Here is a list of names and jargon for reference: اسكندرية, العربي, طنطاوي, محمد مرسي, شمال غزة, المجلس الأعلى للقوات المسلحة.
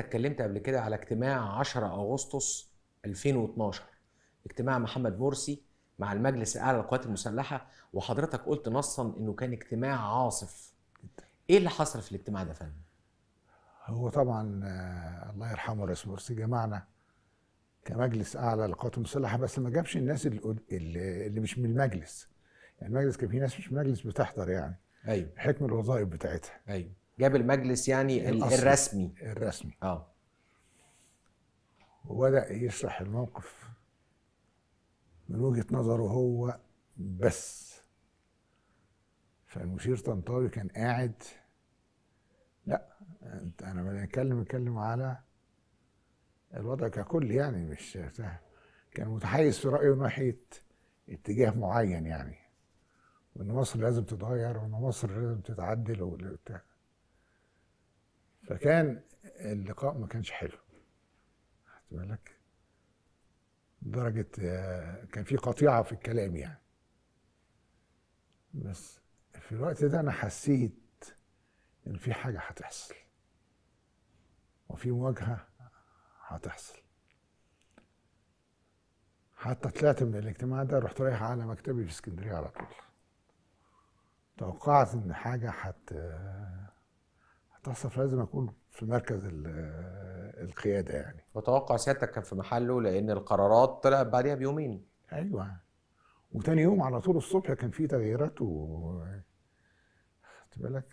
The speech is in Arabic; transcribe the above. اتكلمت قبل كده على اجتماع 10 أغسطس 2012، اجتماع محمد مرسي مع المجلس الأعلى للقوات المسلحة، وحضرتك قلت نصا إنه كان اجتماع عاصف. إيه اللي حصل في الاجتماع ده يا فندم؟ هو طبعا الله يرحمه الرئيس مرسي جمعنا كمجلس أعلى للقوات المسلحة، بس ما جابش الناس اللي مش من المجلس، يعني المجلس كان فيه ناس مش من المجلس بتحضر، يعني أيوه حكم الوظائف بتاعتها، أيوه جاب المجلس يعني الرسمي وبدأ يشرح الموقف من وجهة نظره هو بس. فالمشير طنطاوي كان قاعد، لا انا بنتكلم على الوضع ككل، يعني مش كان متحيز في رأيه ناحية اتجاه معين، يعني وان مصر لازم تتغير وان مصر لازم تتعدل وبتاع. فكان اللقاء ما كانش حلو، خدت بالك، لدرجة كان في قطيعة في الكلام يعني. بس في الوقت ده أنا حسيت إن في حاجة هتحصل وفي مواجهة هتحصل. حتى طلعت من الاجتماع ده، رحت رايح على مكتبي في اسكندرية على طول. توقعت إن حاجة هتحصل، لازم أكون في مركز القيادة يعني. وتوقع سيادتك كان في محله، لأن القرارات طلعت بعدها بيومين. أيوه، وتاني يوم على طول الصبح كان في تغييرات، خدت بالك،